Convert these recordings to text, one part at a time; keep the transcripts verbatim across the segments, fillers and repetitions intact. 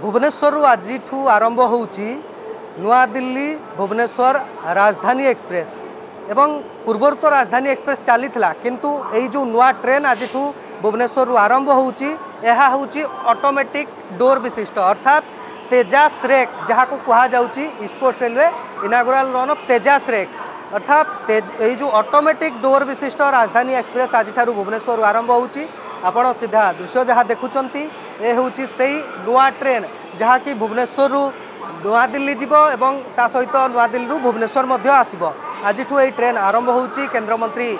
भुवनेश्वर आज आरंभ होउची नवा दिल्ली भुवनेश्वर राजधानी एक्सप्रेस एवं पूर्वर तो राजधानी एक्सप्रेस चली किंतु यही जो नवा ट्रेन आज भुवनेश्वर आरंभ होउची यह होउची ऑटोमेटिक डोर विशिष्ट अर्थात तेजस रेक जहाँ को कहा जाउची east coast railway inaugural run of Tejas rake अर्थात यही जो ऑटोमेटिक डोर विशिष्ट राजधानी एक्सप्रेस आज भुवनेश्वर आरंभ होउची आपण सीधा दृश्य जहाँ देखुचंती ए हूँ सही नुआ ट्रेन जहाँ कि भुवनेश्वर नुआ दिल्ली जीव एवं ता सहित नुआ दिल्ली भुवनेश्वर मध्य आसिबो आज ये ट्रेन आरंभ होउची केंद्र मंत्री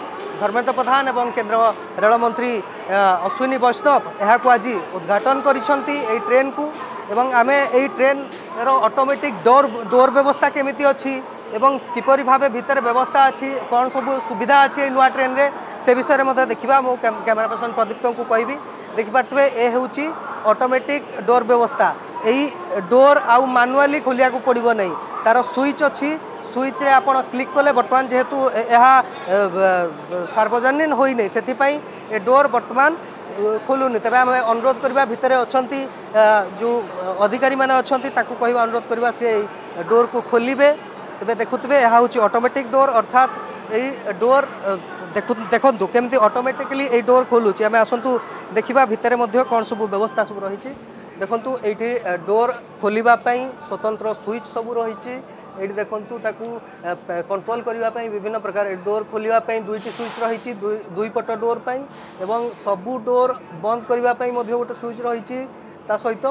धर्मेंद्र प्रधान एवं केंद्र रेल मंत्री अश्विनी वैष्णव यह आज उद्घाटन करिसंती ए ट्रेन को एवं आमे ए ट्रेन रो ऑटोमेटिक डोर डोर व्यवस्था केमिति अछि एवं किपरि भाबे भीतर व्यवस्था अछि कौन सब सुविधा अछि नुआ ट्रेन रे से विषय में देखा मो कैमरा पर्सन प्रदीप्त को कहबी देखिपे ये हूँ ऑटोमेटिक डोर व्यवस्था यही डोर आउ मानुआली खोलिया को पड़ो नहीं तार स्विच अच्छी स्विच रे आपण क्लिक कले बर्तमान जेहेतु यह सार्वजनीन होई नहीं सेथिपाई ए डोर बर्तमान खोलुनी तेज आम अनुरोध करवा भितर अच्छा जो अधिकारी मैंने अच्छा कह अनुरोध करवा सी डोर को खोलिबे तेज देखुवे यह हूँ ऑटोमेटिक डोर अर्थात यही डोर देखु देखु केमती ऑटोमेटिकली ये डोर खोलुची आम आसतु देखा भितर कौन सब व्यवस्था सब रही देखूँ ये डोर खोलवाई स्वतंत्र स्विच सब रही ये देखूँ ताकू कंट्रोल करने विभिन्न प्रकार डोर खोलवाई दुईट स्विच रही दुई पट डोर एवं सबू डोर बंद करने गोटे स्विच रही सहित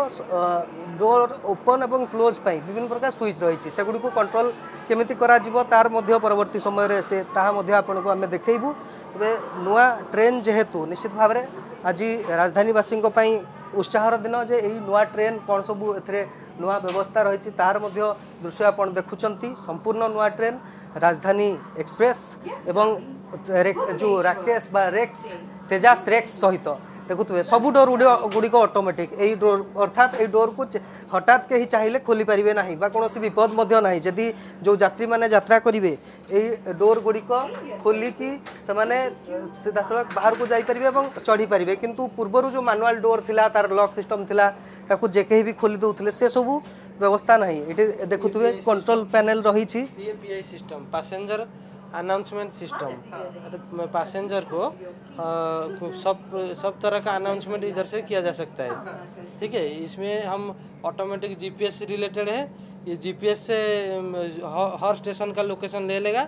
डोर ओपन एवं क्लोज पाई विभिन्न प्रकार स्विच रही है सेगुड़ी कंट्रोल केमिति करा जीवो तार मध्य परवर्ती समय रे से ताहा मध्य आपनको आमे देखेबू तबे नुआ ट्रेन जेहेतु निश्चित भाव में आज राजधानीवासी उत्साहर दिन जे एई नुआ ट्रेन कौन सबू एथिरे नुआ व्यवस्था रही तार मध्य दृश्य आपण देखुचंती संपूर्ण नुआ ट्रेन राजधानी एक्सप्रेस एवं जो राकेश बा रेक्स तेजस रेक्स सहित देखुए सबू डोर गुड़िक ऑटोमेटिक यही डोर अर्थात यही डोर को हठात कहीं चाहिए खोली पारे ना कौन विपद ना जदि जो यात्री मैंने यात्रा करेंगे यही डोर गुड़िक खोलिकी से मैंने सीधा सड़क बाहर को जापरें और चढ़ी पारे किंतु पूर्वर जो मैनुअल डोर थी तार लॉक सिस्टम थी जे कहीं भी खोली दूसरे से सबू व्यवस्था ना ये देखुए कंट्रोल पैनल रही system passenger announcement system passenger को आ, सब सब तरह का अनाउंसमेंट इधर से किया जा सकता है। ठीक है, इसमें हम ऑटोमेटिक जीपीएस से रिलेटेड है, ये जीपीएस से हर स्टेशन का लोकेशन ले लेगा,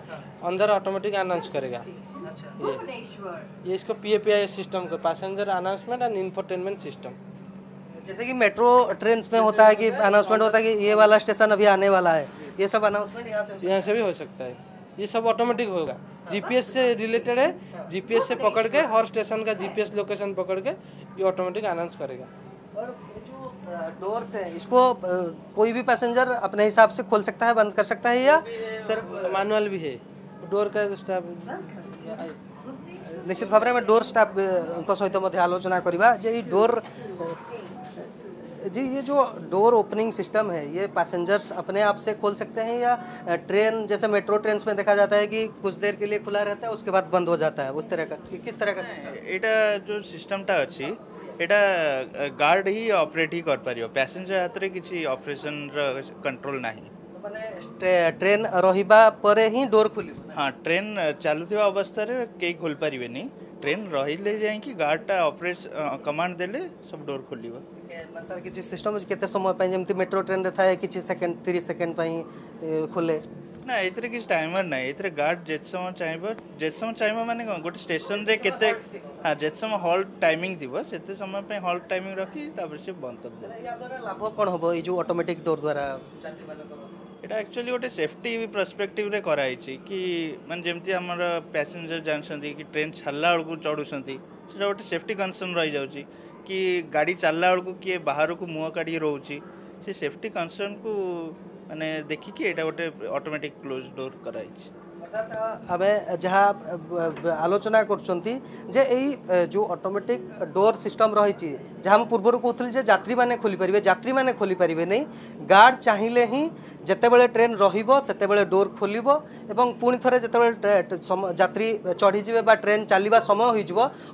अंदर ऑटोमेटिक अनाउंस करेगा। ये ये इसको पीएपीआई सिस्टम को passenger announcement and infotainment system, जैसे कि मेट्रो ट्रेन में होता है कि अनाउंसमेंट होता है कि ये वाला स्टेशन अभी आने वाला है, ये सब अनाउंसमेंट यहाँ से यहाँ से भी हो सकता है। ये सब ऑटोमेटिक होगा, जीपीएस से रिलेटेड है, जीपीएस से पकड़ के हर स्टेशन का जीपीएस लोकेशन पकड़ के ये ऑटोमेटिक अनाउंस करेगा। और जो डोर्स है इसको कोई भी पैसेंजर अपने हिसाब से खोल सकता है, बंद कर सकता है, या सिर्फ मैनुअल भी है डोर का स्टाफ। निश्चित भाव में डोर स्टाफ सहित मध्य आलोचना करवा जे डोर जी ये जो डोर ओपनिंग सिस्टम है ये पैसेंजर्स अपने आप से खोल सकते हैं, या ट्रेन जैसे मेट्रो ट्रेन में देखा जाता है कि कुछ देर के लिए खुला रहता है उसके बाद बंद हो जाता है, उस तरह का किस तरह का सिस्टम? एटा जो सिस्टम टा अछि एटा गार्ड ही ऑपरेट ही कर पारियो, पैसेंजर हाथ रे किछि ऑपरेशन कंट्रोल नाही, माने ट्रेन रहिबा परे ही डोर खुलिबो। हां, ट्रेन चालुथिबा अवस्था रे के खोल पारिबेनी, ट्रेन रहिले जाय कि गार्ड टा ऑपरेट कमांड देले सब डोर खुलिबो। मतलब किसी सिस्टम केते समय पई जेमति मेट्रो ट्रेन रे थाए किसी सेकंड तीस सेकंड पई खोले ना, एतरे किसी टाइमर ना, एतरे गार्ड जेत समय चाहबो, जेत समय चाहबो माने गोटे स्टेशन रे केते हां जेत समय हॉल्ट टाइमिंग दिबो सेते समय पई हॉल्ट टाइमिंग रखी तापर से बंद कर दे। या द्वारा लाभ कोन होबो ई जो ऑटोमेटिक डोर द्वारा यात्री माने करो एटा एक्चुअली गोटे सेफ्टी पर्सपेक्टिव रे कराई छी कि माने जेमति हमर पैसेंजर जानसंती कि ट्रेन छल्ला अलगु चढुसंती सेटा गोटे सेफ्टी कंसर्न रहि जाउची कि गाड़ी चलला बेलू किए बाहर को मुह काढ़ी रोचे से सेफ्टी कंसर्न को मैंने देखिकी गोटे ऑटोमेटिक क्लोज डोर कराई। आमे जहाँ आलोचना करछंती जे एई जो ऑटोमेटिक डोर सिस्टम रही पूर्वर कहते जात्री माने खोली पारे जात्री माने खोली पारे नहीं गार्ड चाहिए ही जितेबले ट्रेन रतेबले डोर खोल और पुणी थे जितेबले जात्री चढ़ीजे बा ट्रेन चलवा समय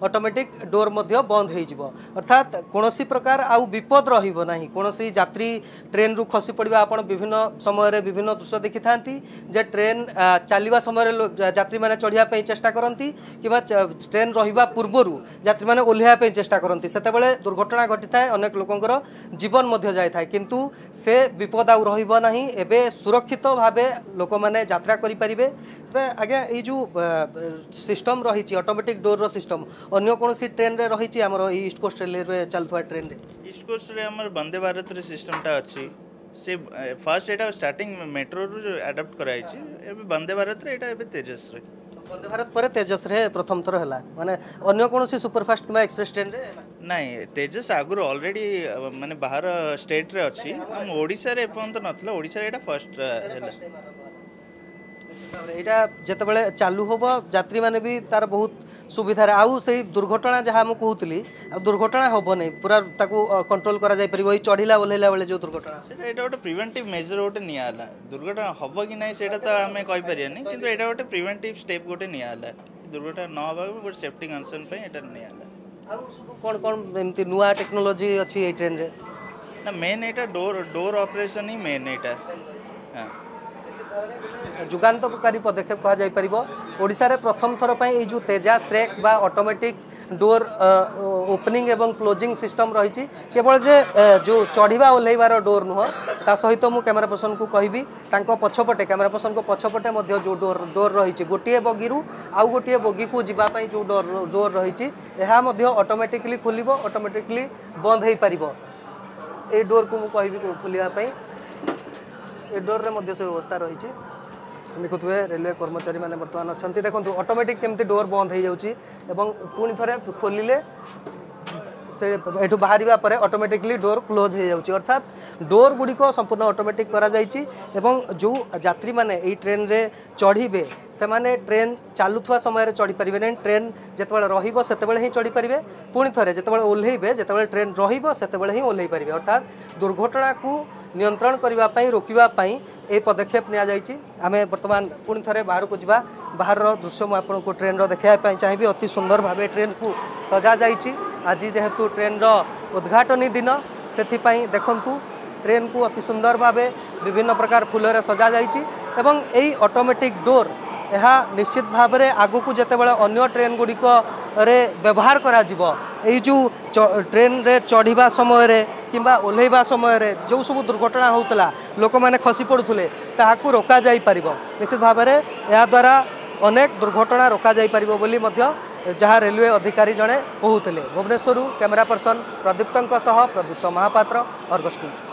ऑटोमेटिक डोर मध्य बंद हो अर्थात कौनसी प्रकार आउ विपद रहा कौन यात्री ट्रेन रु खसी पड़ा आप विभिन्न समय विभिन्न दृश्य देखी था जे ट्रेन चलवा समय यात्री मैंने चढ़ापी चेष्टा करती कि ट्रेन रहा पूर्वर यात्री मैंने ओह्लैवाप चेषा करती से दुर्घटना घटी थाए अनेक लोकंर जीवन जाए किंतु से विपद आउ रहा एबे सुरक्षित भावे लोक मैंने यात्रा करि परिबे। आज्ञा ये जो सिस्टम रही ऑटोमेटिक डोर रो सिस्टम अन्य कौन सी ट्रेन रे रही आम ईस्ट कोस्ट रेलवे चलता ट्रेन रे ईस्ट कोस्ट रे हमर वंदे भारत रे सिस्टमटा अच्छी से फर्स्ट एटा स्टार्टिंग मेट्रो रो अडॉप्ट कराई छी एबे वंदे भारत रे एटा एबे तेजस रे वंदे भारत पर तेजस रे प्रथम थर है माने अन्य कौन सी सुपरफास्ट कि एक्सप्रेस ट्रेन रे नहीं तेजस आगुरी ऑलरेडी माने बाहर स्टेट रे अच्छी हम ओडिसा रे एपंत नथला ओडिसा रे एटा फर्स्ट हैला एटा जेतेबेले चालू होबो यात्री माने भी तार बहुत सुविधा आउ से दुर्घटना जहाँ मुझे कहूली दुर्घटना हम नहीं पूरा कंट्रोल करा जाई परिबो चढ़ीला ओल्हेला बेले जो दुर्घटना एटा गोटे प्रिवेंटिव मेजर गोटे नियाला दुर्घटना हम कि नहीं सेटा तो आम कही पारियानी किंतु एटा गोटे प्रिवेंटिव स्टेप गोटे नियाला दुर्घटना न होबा गोटे सेफ्टी कंसर्न पे एटा नियाला आउ कोन कोन एमती नुवा टेक्नोलॉजी अछि ए ट्रेन रे ना मेन एटा डोर डोर ऑपरेशन ही मेन एटा हां जुगान्तकारी पदक्षेप कह जाई परिबो ओडिसा रे प्रथम थर पई ए जो तेजस रेक बा ऑटोमेटिक डोर ओपनिंग एवं क्लोजिंग सिस्टम रही केवल जे जो चढ़ीवा ओल्हेवार डोर नुह ता सहित मु कैमरा पर्सन को कहबी तांको पछपटे कैमरा पर्सन को पछपटे मध्य जो डोर डोर रही गोटे बगी रु आउ गोटे बगी को जीवा पई जो डोर डोर रही एहा मध्य ऑटोमेटिकली खुलिबो ऑटोमेटिकली बंद होई परिबो ए डोर को मु कहबी खुलिबा पई ए डोर रे मध्य से व्यवस्था रही देखुए रेलवे कर्मचारी मैंने बर्तमान अच्छा देखो ऑटोमेटिक केमती डोर बंद हो जाऊँगी पुणी थे खोलिले से यू बाहर ऑटोमेटिकली डोर क्लोज हो जाऊँगी अर्थात डोर गुड़िक संपूर्ण ऑटोमेटिक करा जाइछि एवं जो यात्री मैंने ये ट्रेन रे चढ़ीबे से ट्रेन चलुवा समय चढ़ी पारे नहीं ट्रेन जितेबाला रहिबो सेतेबाला हिं चढ़ी पारे पुणी थे जितेबाला ओल्हेइबे जितेबाला ट्रेन रहिबो सेतेबाला हिं ओल्हेइ पारे अर्थात दुर्घटना को नियंत्रण करिबा पई रोकिबा पई ए पदक्षेप निया जाइछि। आमे वर्तमान पुणी थे बाहर को जिबा बाहर रो दृश्य मु आपनको ट्रेन रो देखाय पई चाहिबी अति सुंदर भावे ट्रेन को सजा जाइछि आज जेहेतु ट्रेन रो उद्घाटन दिन सेथि पई देखंतु ट्रेन को अति सुंदर भावे विभिन्न प्रकार फूल रे सजा जाइछि एवं एई ऑटोमेटिक डोर यह निश्चित भाव में आगू को जिते बड़े अन्य ट्रेन गुड़िक व्यवहार करा जीवो जो ट्रेन रे चढ़ीबा समय किंबा ओल्हेइबा समय जो सब दुर्घटना होता लोक मैंने खसी पड़ुले ताकू रोक जाई परिबो निश्चित भाव में यह द्वारा अनेक दुर्घटना रोक जाई परिबो बोली मध्य जहाँ रेलवे अधिकारी जड़े कहते। Bhubaneswar camera person Pradipta Pradipta Mahapatra Argus news.